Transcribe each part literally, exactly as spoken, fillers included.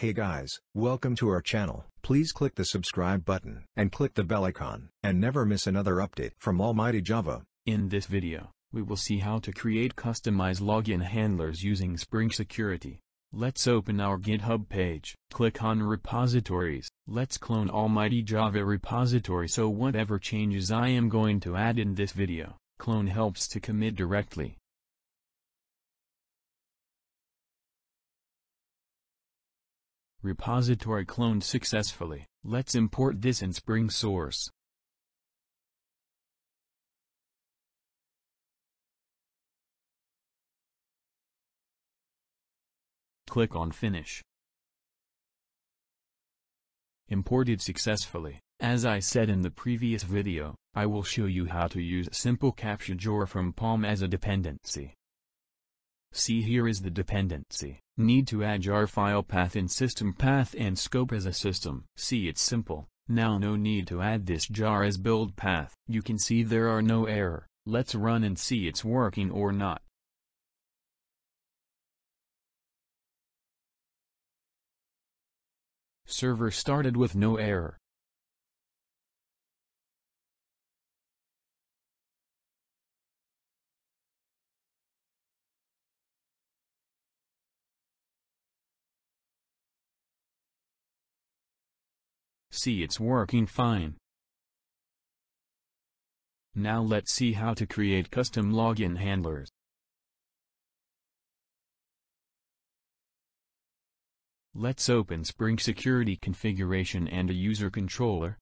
Hey guys, welcome to our channel. Please click the subscribe button and click the bell icon and never miss another update from Almighty Java. In this video, we will see how to create customized login handlers using Spring Security. Let's open our GitHub page. Click on Repositories. Let's clone Almighty Java repository, so whatever changes I am going to add in this video, clone helps to commit directly. Repository cloned successfully. Let's import this in Spring Source. Click on Finish. Imported successfully. As I said in the previous video, I will show you how to use Simple Capture J A R from Palm as a dependency. See, here is the dependency. Need to add J A R file path in system path and scope as a system. See, it's simple. Now no need to add this J A R as build path. You can see there are no error. Let's run and see it's working or not. Server started with no error. See, it's working fine. Now let's see how to create custom login handlers. Let's open Spring Security configuration and a user controller.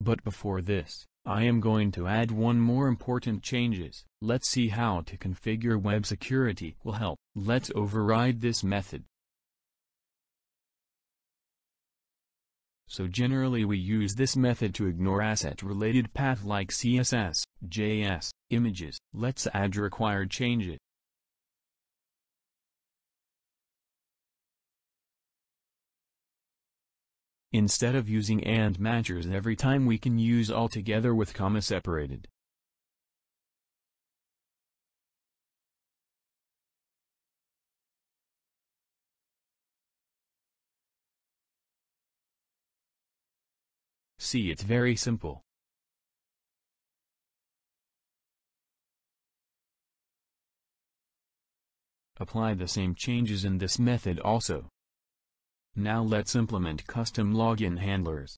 But before this, I am going to add one more important changes. Let's see how to configure web security will help. Let's override this method. So generally we use this method to ignore asset-related path like C S S, J S, images. Let's add required changes. Instead of using and matchers every time, we can use all together with comma separated. See, it's very simple. Apply the same changes in this method also. Now let's implement custom login handlers.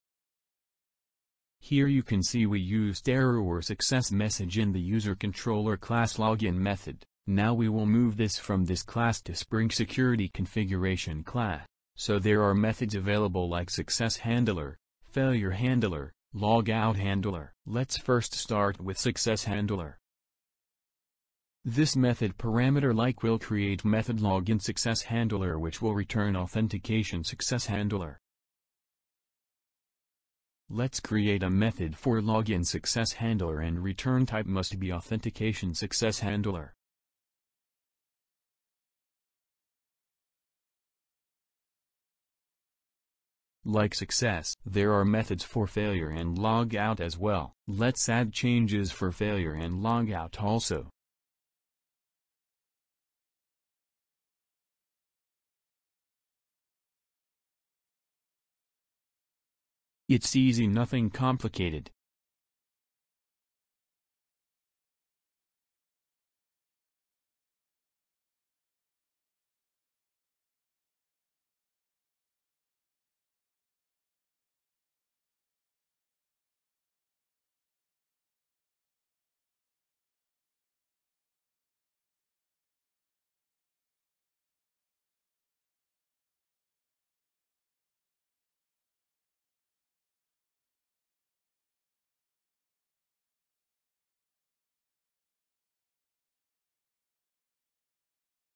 Here you can see we used error or success message in the user controller class login method. Now we will move this from this class to Spring Security configuration class. So there are methods available like success handler, failure handler, logout handler. Let's first start with success handler. This method parameter like will create method login success handler, which will return authentication success handler. Let's create a method for login success handler and return type must be authentication success handler. Like success, there are methods for failure and logout as well. Let's add changes for failure and logout also. It's easy, nothing complicated.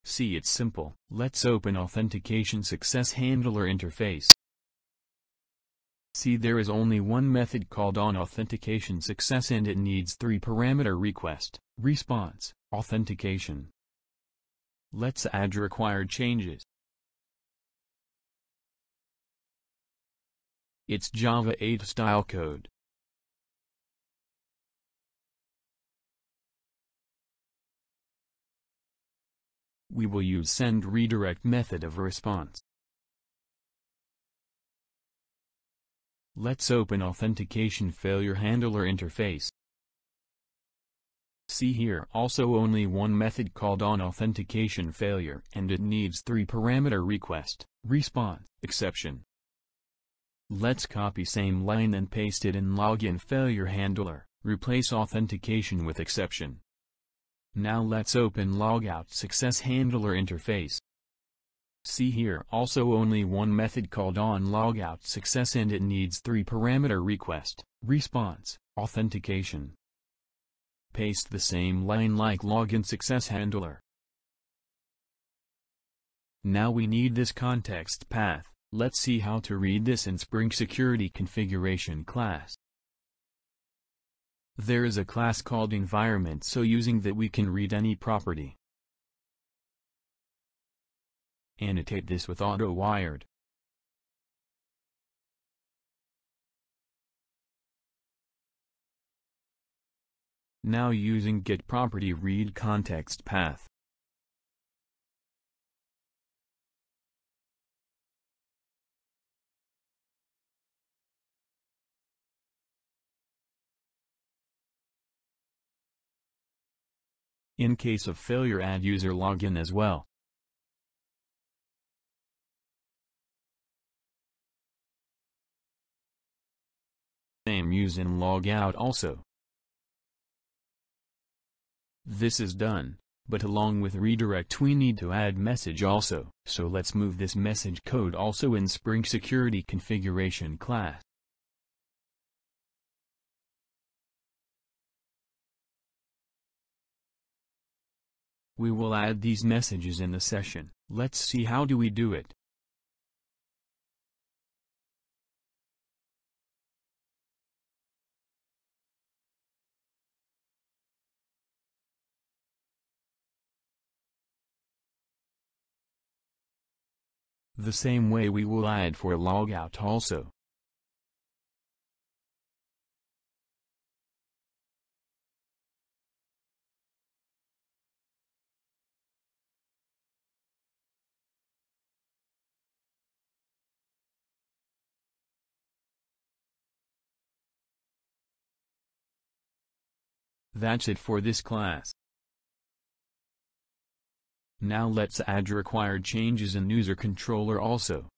See, it's simple. Let's open Authentication Success Handler interface. See, there is only one method called on authentication success and it needs three parameter: request, response, authentication. Let's add required changes. It's Java eight style code. we will use send redirect method of response. Let's open Authentication Failure Handler interface. See here also only one method called on authentication failure, and it needs three parameter: request, response, exception. Let's copy same line and paste it in login failure handler, replace authentication with exception. Now let's open logout success handler interface. See here also only one method called on logout success, and it needs three parameter: request, response, authentication. Paste the same line like login success handler. Now we need this context path. Let's see how to read this in Spring Security configuration class. There is a class called Environment, so using that we can read any property. Annotate this with auto wired. Now using get property read context path. In case of failure, add user login as well. Same use in logout also. This is done, but along with redirect we need to add message also. So let's move this message code also in Spring Security configuration class. We will add these messages in the session. Let's see how do we do it. The same way we will add for logout also. That's it for this class. Now let's add required changes in user controller also.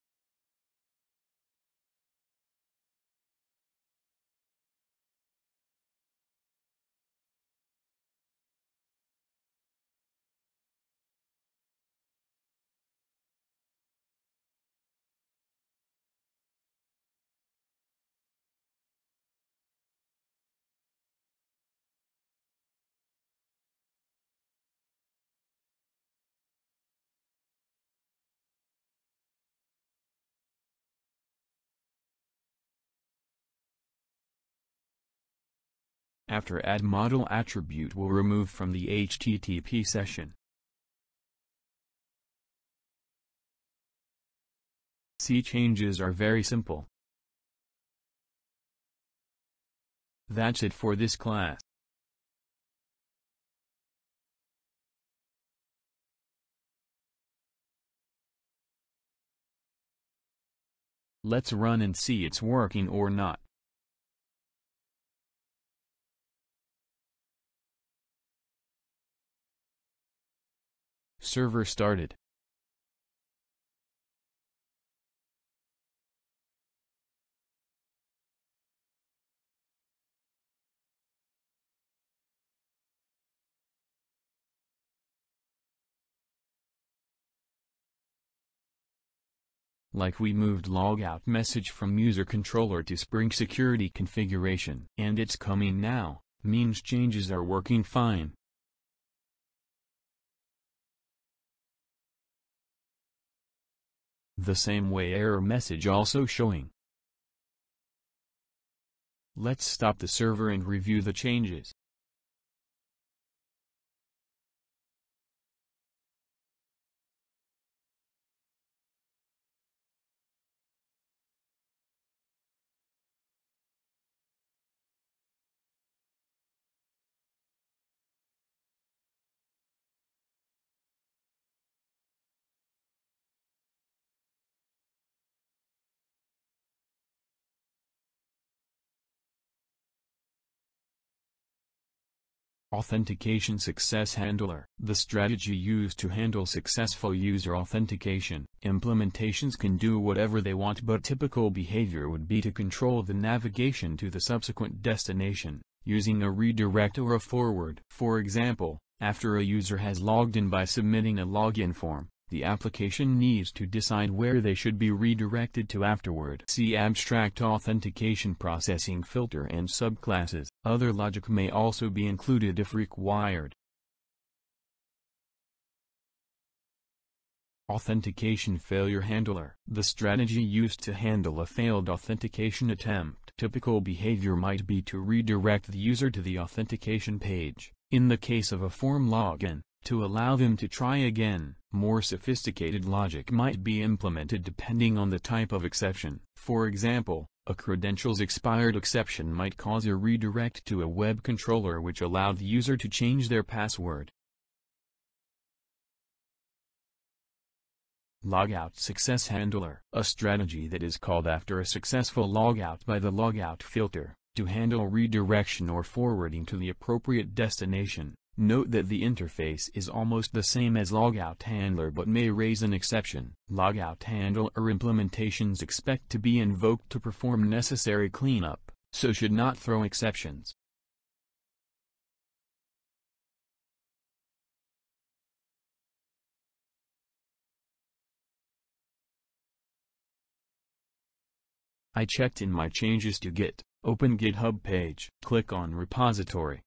After add model attribute will remove from the H T T P session. See changes are very simple. That's it for this class. Let's run and see it's working or not. Server started. Like we moved logout message from user controller to Spring Security configuration, and it's coming now, means changes are working fine. The same way error message also showing. Let's stop the server and review the changes. Authentication Success Handler. The strategy used to handle successful user authentication. Implementations can do whatever they want, but typical behavior would be to control the navigation to the subsequent destination, using a redirect or a forward. For example, after a user has logged in by submitting a login form, the application needs to decide where they should be redirected to afterward. See Abstract Authentication Processing Filter and subclasses. Other logic may also be included if required. Authentication Failure Handler. The strategy used to handle a failed authentication attempt. Typical behavior might be to redirect the user to the authentication page, in the case of a form login, to allow them to try again. More sophisticated logic might be implemented depending on the type of exception. For example, a credentials expired exception might cause a redirect to a web controller which allowed the user to change their password. Logout Success Handler. A strategy that is called after a successful logout by the logout filter, to handle redirection or forwarding to the appropriate destination. Note that the interface is almost the same as LogoutHandler but may raise an exception. LogoutHandler implementations expect to be invoked to perform necessary cleanup, so should not throw exceptions. I checked in my changes to Git. Open GitHub page. Click on Repository.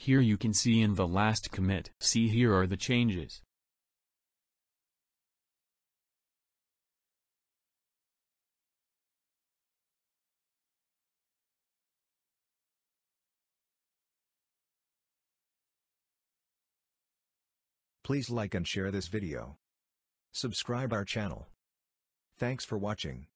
Here you can see in the last commit. See, here are the changes. Please like and share this video. Subscribe our channel. Thanks for watching.